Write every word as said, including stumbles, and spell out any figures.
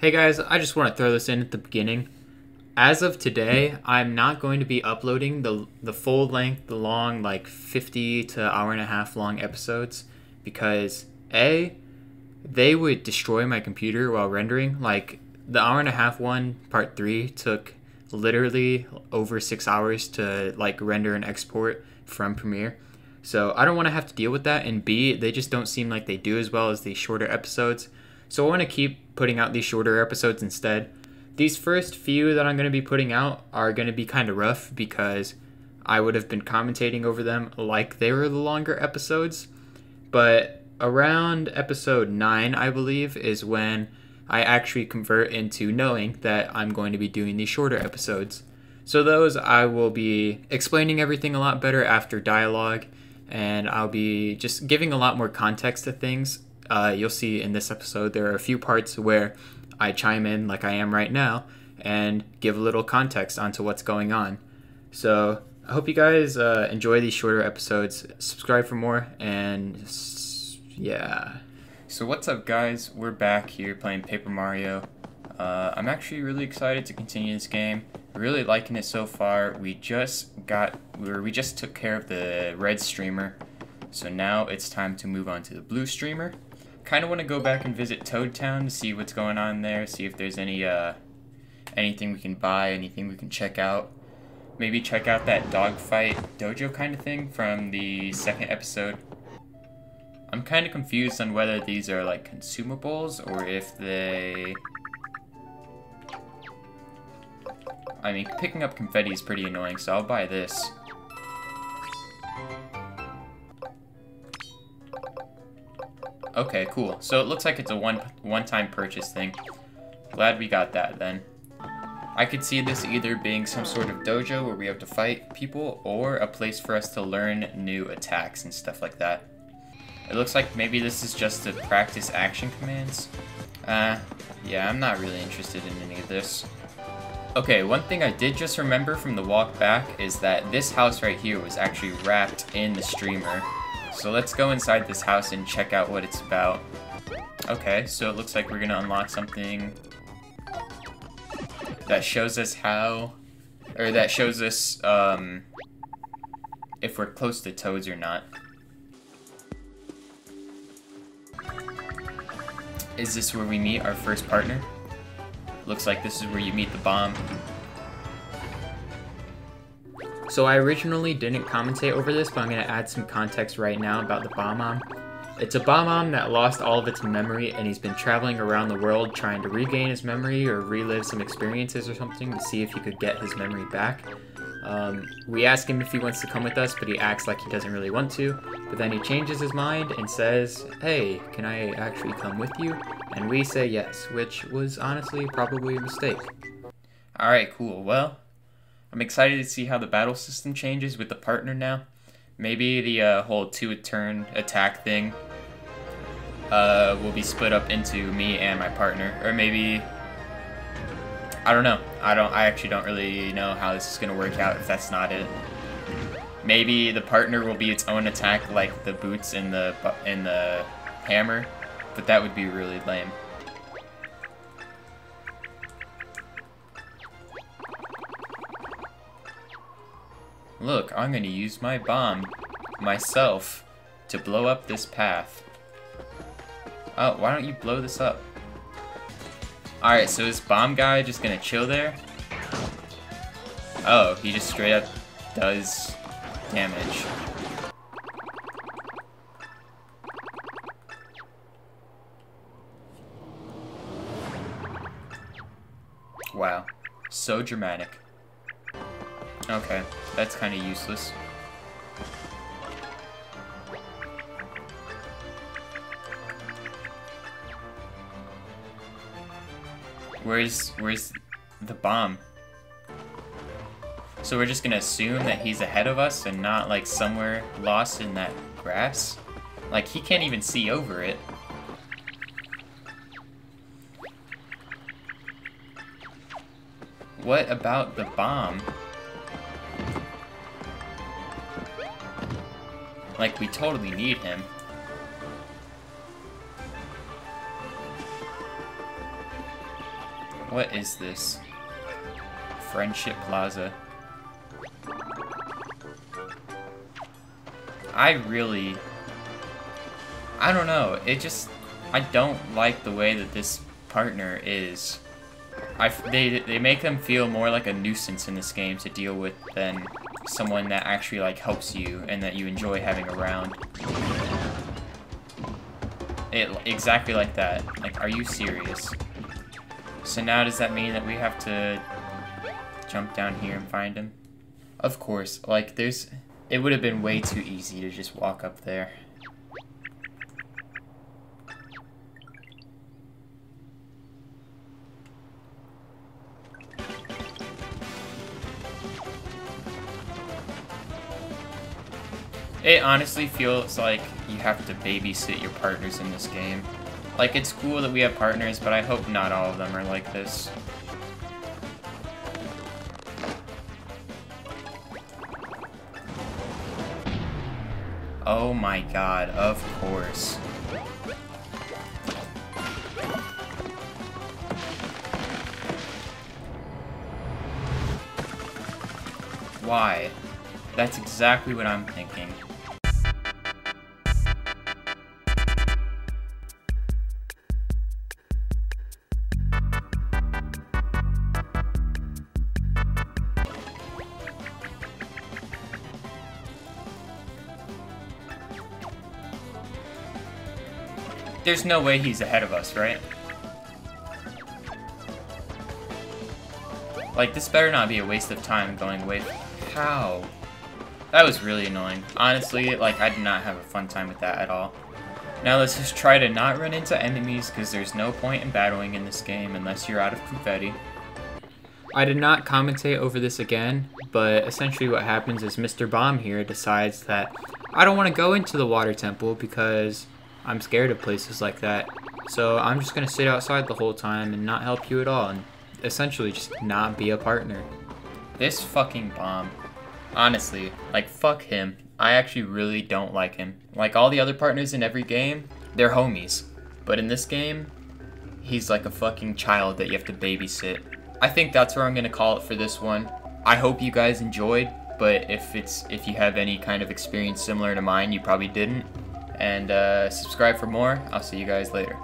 Hey guys, I just want to throw this in at the beginning. As of today, I'm not going to be uploading the the full length, the long, like fifty to hour and a half long episodes because A, they would destroy my computer while rendering. Like the hour and a half one, part three, took literally over six hours to like render and export from Premiere. So I don't want to have to deal with that. And B, they just don't seem like they do as well as the shorter episodes. So I want to keep putting out these shorter episodes instead. These first few that I'm going to be putting out are going to be kind of rough because I would have been commentating over them like they were the longer episodes. But around episode nine, I believe, is when I actually convert into knowing that I'm going to be doing these shorter episodes. So those I will be explaining everything a lot better after dialogue, and I'll be just giving a lot more context to things. Uh, you'll see in this episode there are a few parts where I chime in like I am right now and give a little context onto what's going on. So I hope you guys uh, enjoy these shorter episodes. Subscribe for more, and yeah. So what's up guys, we're back here playing Paper Mario. Uh, I'm actually really excited to continue this game. Really liking it so far. We just got, we, were, we just took care of the red streamer. So now it's time to move on to the blue streamer. Kind of want to go back and visit Toad Town to see what's going on there, see if there's any uh, anything we can buy, anything we can check out. Maybe check out that dogfight dojo kind of thing from the second episode. I'm kind of confused on whether these are like consumables or if they... I mean, picking up confetti is pretty annoying, so I'll buy this. Okay, cool. So it looks like it's a one, one-time purchase thing. Glad we got that then. I could see this either being some sort of dojo where we have to fight people or a place for us to learn new attacks and stuff like that. It looks like maybe this is just to practice action commands. Uh, yeah, I'm not really interested in any of this. Okay, one thing I did just remember from the walk back is that this house right here was actually wrapped in the streamer. So let's go inside this house and check out what it's about. Okay, so it looks like we're gonna unlock something that shows us how, or that shows us um, if we're close to toads or not. Is this where we meet our first partner? Looks like this is where you meet the bomb. So I originally didn't commentate over this, but I'm going to add some context right now about the Bob-omb. It's a Bob-omb that lost all of its memory, and he's been traveling around the world trying to regain his memory or relive some experiences or something to see if he could get his memory back. Um, we ask him if he wants to come with us, but he acts like he doesn't really want to. But then he changes his mind and says, "Hey, can I actually come with you?" And we say yes, which was honestly probably a mistake. Alright, cool. Well, I'm excited to see how the battle system changes with the partner now. Maybe the uh, whole two-turn attack thing uh, will be split up into me and my partner, or maybe I don't know. I don't. I actually don't really know how this is gonna work out if that's not it. Maybe the partner will be its own attack, like the boots and the and the hammer, but that would be really lame. Look, I'm gonna use my bomb, myself, to blow up this path. Oh, why don't you blow this up? Alright, so is bomb guy just gonna chill there? Oh, he just straight up does damage. Wow, so dramatic. Okay, that's kind of useless. Where's where's the bomb? So we're just gonna assume that he's ahead of us and not like somewhere lost in that grass? Like he can't even see over it. What about the bomb? Like, we totally need him. What is this? Friendship Plaza. I really... I don't know. It just... I don't like the way that this partner is. I, they, they make them feel more like a nuisance in this game to deal with than someone that actually like helps you and that you enjoy having around. It, exactly like that. Like, are you serious? So now does that mean that we have to jump down here and find him? Of course. Like, there's... It would have been way too easy to just walk up there. It honestly feels like you have to babysit your partners in this game. Like, it's cool that we have partners, but I hope not all of them are like this. Oh my god, of course. Why? That's exactly what I'm thinking. There's no way he's ahead of us, right? Like, this better not be a waste of time going away. How? That was really annoying. Honestly, like, I did not have a fun time with that at all. Now let's just try to not run into enemies, because there's no point in battling in this game unless you're out of confetti. I did not commentate over this again, but essentially what happens is Mister Bomb here decides that I don't want to go into the water temple because I'm scared of places like that, so I'm just gonna sit outside the whole time and not help you at all, and essentially just not be a partner. This fucking Bomb. Honestly, like, fuck him. I actually really don't like him. Like all the other partners in every game, they're homies. But in this game, he's like a fucking child that you have to babysit. I think that's where I'm gonna call it for this one. I hope you guys enjoyed, but if it's if you have any kind of experience similar to mine, you probably didn't. And uh, subscribe for more. I'll see you guys later.